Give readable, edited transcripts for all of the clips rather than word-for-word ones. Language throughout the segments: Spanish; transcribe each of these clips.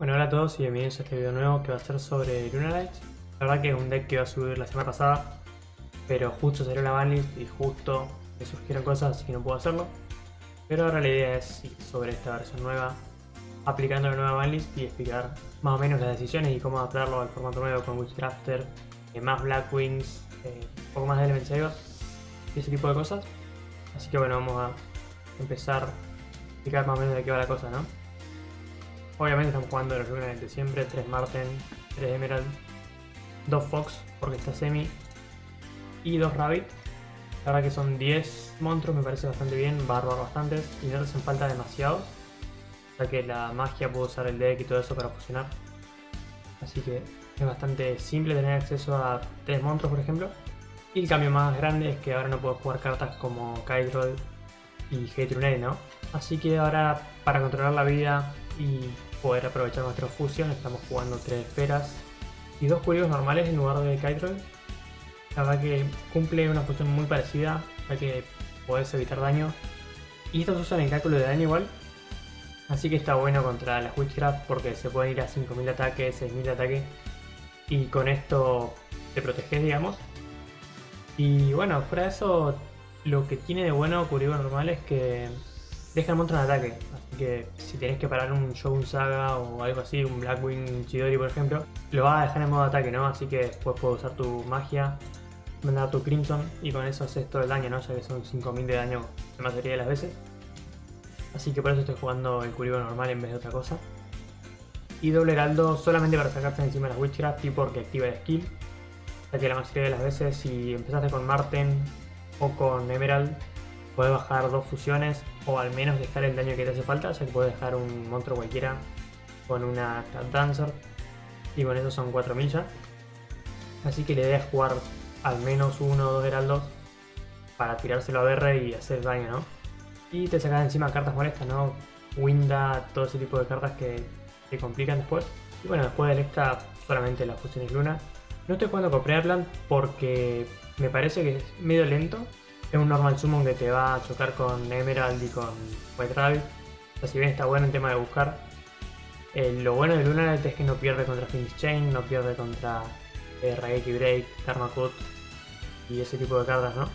Bueno, hola a todos y bienvenidos a este video nuevo que va a ser sobre Lunarite. La verdad que es un deck que iba a subir la semana pasada, pero justo salió la banlist y justo me surgieron cosas, así que no puedo hacerlo. Pero ahora la idea es ir sobre esta versión nueva, aplicando la nueva banlist y explicar más o menos las decisiones y cómo adaptarlo al formato nuevo con Witchcrafter, más Black Wings, un poco más de Element Saga y ese tipo de cosas. Así que bueno, vamos a empezar a explicar más o menos de qué va la cosa, ¿no? Obviamente estamos jugando los Lunalight de siempre, 3 Marten, 3 Emerald, 2 Fox porque está semi y 2 Rabbit. La verdad que son 10 monstruos, me parece bastante bien, va a robar bastantes y no le hacen falta demasiados. Ya que la magia puede usar el deck y todo eso para fusionar. Así que es bastante simple tener acceso a 3 monstruos, por ejemplo. Y el cambio más grande es que ahora no puedo jugar cartas como Kyroll y G-Trune, ¿no? Así que ahora para controlar la vida y poder aprovechar nuestra fusión estamos jugando 3 esferas y 2 curibus normales en lugar de Kaitron. La verdad que cumple una función muy parecida, ya que podés evitar daño y estos usan el cálculo de daño igual, así que está bueno contra las Witchcraft porque se pueden ir a 5000 ataques, 6000 ataques y con esto te proteges, digamos. Y bueno, fuera de eso, lo que tiene de bueno curibus normal es que deja el monstruo en ataque, así que si tenés que parar un Shogun Saga o algo así, un Blackwing Chidori por ejemplo, lo vas a dejar en modo ataque, ¿no? Así que después puedes usar tu magia, mandar tu Crimson y con eso haces todo el daño, ¿no? Ya que son 5000 de daño la mayoría de las veces. Así que por eso estoy jugando el Kuribu normal en vez de otra cosa. Y doble heraldo solamente para sacarte encima de las Witchcraft y porque activa el skill. Ya que la mayoría de las veces si empezaste con Marten o con Emerald, podés bajar 2 fusiones o al menos dejar el daño que te hace falta, ya que podés dejar un monstruo cualquiera con una Cat Dancer y con eso son 4000 ya. Así que la idea es jugar al menos 1 o 2 heraldos para tirárselo a Berre y hacer daño, ¿no? Y te sacas encima cartas molestas, ¿no? Winda, todo ese tipo de cartas que te complican después. Y bueno, después de esta solamente las fusiones luna. No estoy jugando con Predaplant porque me parece que es medio lento. Es un normal summon que te va a chocar con Emerald y con White Rabbit. O sea, si bien está bueno en tema de buscar. Lo bueno de Lunarite es que no pierde contra Finish Chain, no pierde contra Raigeki Break, Karma Cut y ese tipo de cartas, ¿no?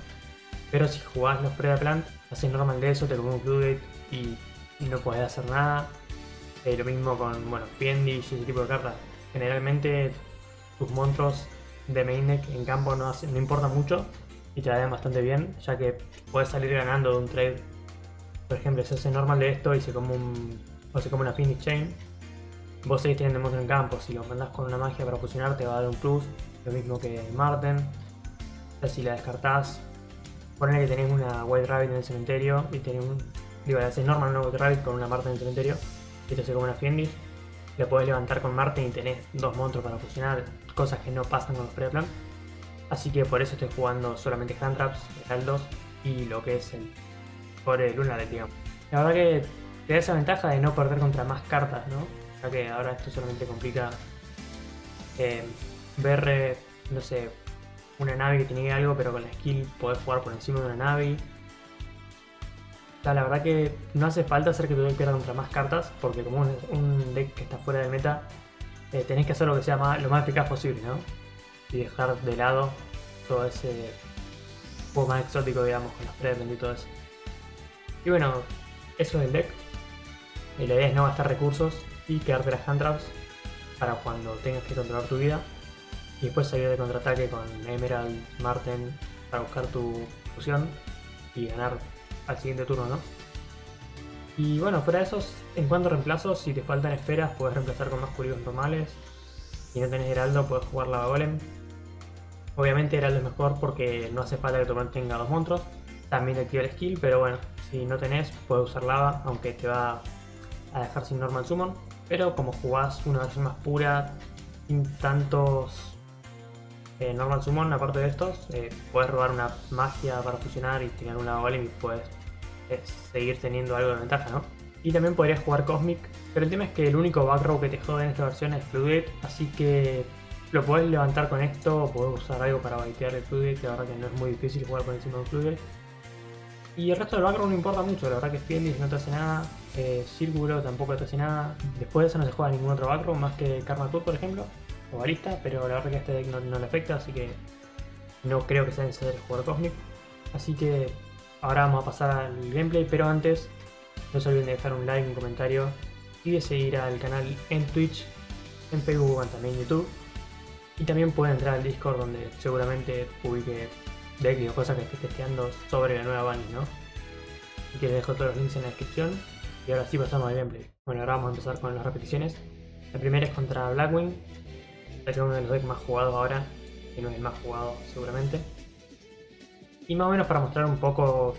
Pero si jugás los Predaplant, haces normal de eso, te comes un Fluid y no podés hacer nada. Lo mismo con, bueno, Fiendish y ese tipo de cartas. Generalmente tus monstruos de main deck en campo no importan mucho. Y te la dan bastante bien, ya que puedes salir ganando de un trade. Por ejemplo, se hace normal de esto y se come una Finish Chain. Vos seguís teniendo monstruos en campo, si lo mandás con una magia para fusionar te va a dar un plus. Lo mismo que Marten. O sea, si la descartás, ponele que tenés una White Rabbit en el cementerio y tenés un... Digo, la haces normal una White Rabbit con una Marten en el cementerio. Esto se come una Fiendish. La podés levantar con Marten y tenés 2 monstruos para fusionar. Cosas que no pasan con los Predaplant. Así que por eso estoy jugando solamente Hand Traps, Heraldos y lo que es el core Lunarite, digamos. La verdad que te da esa ventaja de no perder contra más cartas, ¿no? Ya que ahora esto solamente complica ver, no sé, una Navi que tenía algo, pero con la skill podés jugar por encima de una Navi. O sea, la verdad que no hace falta hacer que tu deck pierda contra más cartas, porque como un deck que está fuera del meta, tenés que hacer lo que sea lo más eficaz posible, ¿no? Y dejar de lado todo ese juego más exótico, digamos, con los Predaplant y todo eso. Y bueno, eso es el deck. La idea es no gastar recursos y quedarte las Hand Traps para cuando tengas que controlar tu vida. Y después salir de contraataque con Emerald, Marten, para buscar tu fusión y ganar al siguiente turno, ¿no? Y bueno, fuera de esos, en cuanto a reemplazos, si te faltan esferas, puedes reemplazar con más curibus normales. Si no tenés heraldo, puedes jugar la Golem. Obviamente heraldo es mejor porque no hace falta que tu oponente tenga 2 monstruos. También te activa el skill, pero bueno, si no tenés, puedes usar lava, aunque te va a dejar sin normal summon. Pero como jugás una versión más pura, sin tantos normal summon, aparte de estos, puedes robar una magia para fusionar y tener una Golem y puedes seguir teniendo algo de ventaja, ¿no? Y también podrías jugar Cosmic, pero el tema es que el único back row que te jode en esta versión es Fluid, así que lo podés levantar con esto, o podés usar algo para baitear el Fluid, la verdad que no es muy difícil jugar por encima de un Fluid. Y el resto del background no importa mucho, la verdad que Fiendish no te hace nada, Círculo tampoco te hace nada, después de eso no se juega ningún otro background más que Karma Cut, por ejemplo, o Balista, pero la verdad que a este deck no le afecta, así que no creo que sea necesario jugar Cosmic. Así que ahora vamos a pasar al gameplay, pero antes no se olviden de dejar un like, un comentario y de seguir al canal en Twitch, en Facebook, también en YouTube. Y también pueden entrar al Discord donde seguramente publique decks o cosas que esté testeando sobre la nueva Bunny, ¿no? Así que les dejo todos los links en la descripción. Y ahora sí pasamos al gameplay. Bueno, ahora vamos a empezar con las repeticiones. La primera es contra Blackwing. Es uno de los decks más jugados ahora, que no es el más jugado seguramente. Y más o menos para mostrar un poco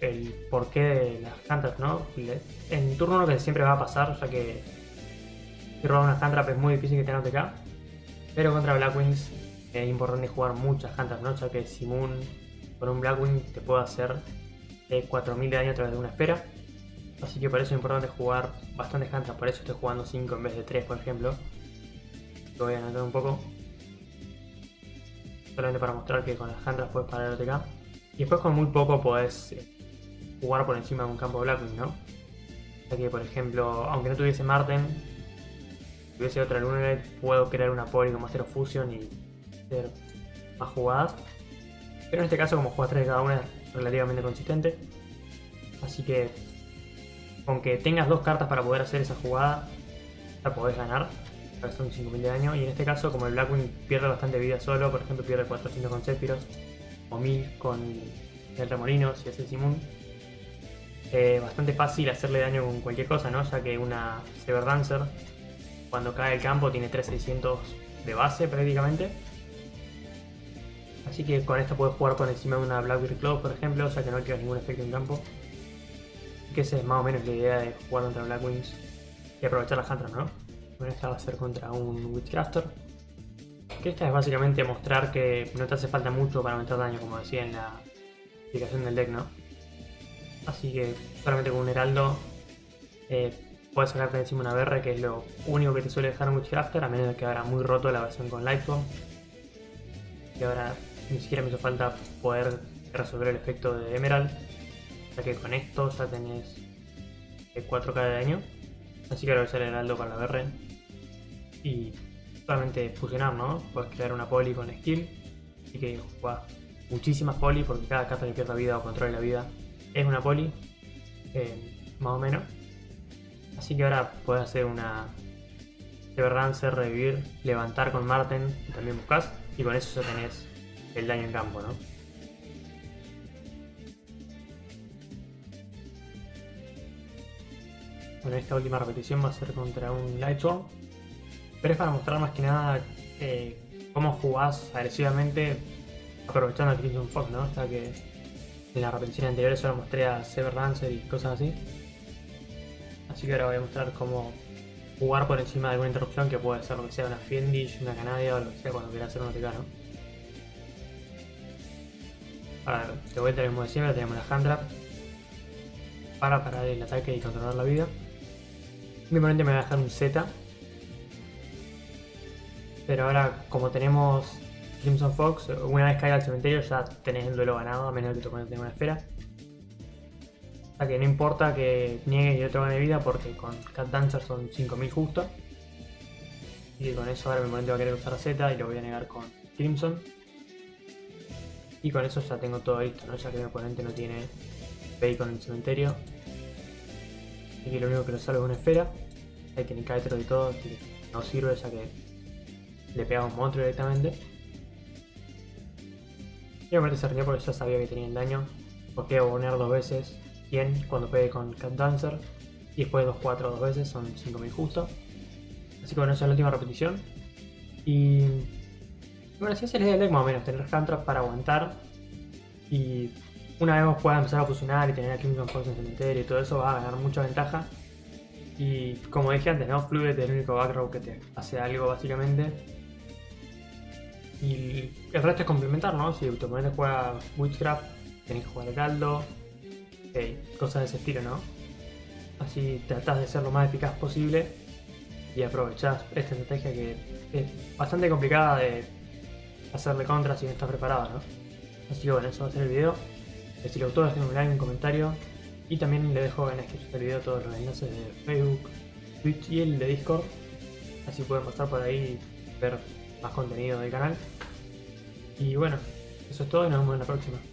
el porqué de las hand traps, ¿no? En turno 1 que siempre va a pasar, ya que si robar una hand trap es muy difícil que te anote acá. Pero contra Blackwings es importante jugar muchas hand traps, ¿no? Ya que Simon con un Blackwing te puede hacer 4000 de daño a través de una esfera. Así que por eso es importante jugar bastantes hand traps. Por eso estoy jugando 5 en vez de 3, por ejemplo. Lo voy a anotar un poco. Solamente para mostrar que con las hand traps puedes parar el OTK. Y después con muy poco podés jugar por encima de un campo Blackwing, ¿no? Ya que, por ejemplo, aunque no tuviese Marten, si tuviese otra Lunarite, puedo crear una Poli como hacer Fusion y hacer más jugadas. Pero en este caso, como juegas 3 de cada una, es relativamente consistente. Así que, aunque tengas 2 cartas para poder hacer esa jugada, la podés ganar. Son 5000 de daño. Y en este caso, como el Blackwing pierde bastante vida solo, por ejemplo, pierde 400 con Sephiroth o 1000 con el remolino si hace Simon, bastante fácil hacerle daño con cualquier cosa, ¿no? Ya que una Severance cuando cae el campo tiene 3600 de base prácticamente, así que con esto puedes jugar por encima de una Blackwing Cloud, por ejemplo, ya que no creas ningún efecto en campo, que esa es más o menos la idea de jugar contra Blackwings y aprovechar las hand traps, ¿no? Bueno, esta va a ser contra un Witchcrafter, que esta es básicamente mostrar que no te hace falta mucho para aumentar daño, como decía en la explicación del deck, ¿no? Así que solamente con un Heraldo puedes sacarte encima una Berre, que es lo único que te suele dejar un Witchcrafter, a menos que ahora muy roto la versión con Lightbomb. Y ahora ni siquiera me hizo falta poder resolver el efecto de Emerald, ya que con esto ya tenés 4000 de daño. Así que ahora voy a usar el Heraldo con la Berre y solamente fusionar, ¿no? Puedes crear una Poli con skill, así que jugás muchísimas Poli porque cada carta que pierda vida o controle la vida es una Poli, más o menos. Así que ahora puedes hacer una Severance, revivir, levantar con Marten, que también buscas, y con eso ya tenés el daño en campo, ¿no? Bueno, esta última repetición va a ser contra un Lightstorm, pero es para mostrar más que nada cómo jugás agresivamente aprovechando el Crimson Fox, ¿no? Ya que en las repeticiones anteriores solo mostré a Severancer y cosas así. Así que ahora voy a mostrar cómo jugar por encima de alguna interrupción, que puede ser lo que sea una Fiendish, una Canadia o lo que sea cuando quieras hacer un OTK, ¿no? Ahora, de vuelta al mismo de siempre, tenemos la hand trap para parar el ataque y controlar la vida. Mi oponente me va a dejar un Z, pero ahora como tenemos Crimson Fox, una vez caiga al cementerio ya tenés el duelo ganado, a menos que tu oponente tenga una esfera. O sea que no importa que niegue y otro gane vida, porque con Cat Dancer son 5000 justo. Y con eso ahora mi oponente va a querer usar a Z y lo voy a negar con Crimson. Y con eso ya tengo todo listo, ¿no? Ya que mi oponente no tiene Bacon en el cementerio. Así que lo único que lo salvo es una esfera. Hay que ni Kaitron y todo, que no sirve ya que le pegamos un monstruo directamente. Y obviamente se rió porque ya sabía que tenía el daño. Porque voy a poner 2 veces 100 cuando pegue con Cat Dancer. Y después 2-4 2 veces, son 5000 justo. Así que bueno, esa es la última repetición. Y bueno, si es el deck más o menos, tener hand traps para aguantar. Y una vez vos puedas empezar a fusionar y tener a Crimson Fox en el cementerio y todo eso, vas a ganar mucha ventaja. Y como dije antes, ¿no? Fluid es el único background que te hace algo básicamente. Y el resto es complementar, ¿no? Si tu oponente juega Witchcraft, tenés que jugar Heraldo, cosas de ese estilo, ¿no? Así tratás de ser lo más eficaz posible y aprovechás esta estrategia que es bastante complicada de hacerle contra si no estás preparado, ¿no? Así que bueno, eso va a ser el video. Si les gustó, dejen un like, un comentario. Y también les dejo en la descripción del video todos los enlaces de Facebook, Twitch y el de Discord. Así pueden pasar por ahí y ver más contenido del canal. Y bueno, eso es todo y nos vemos en la próxima.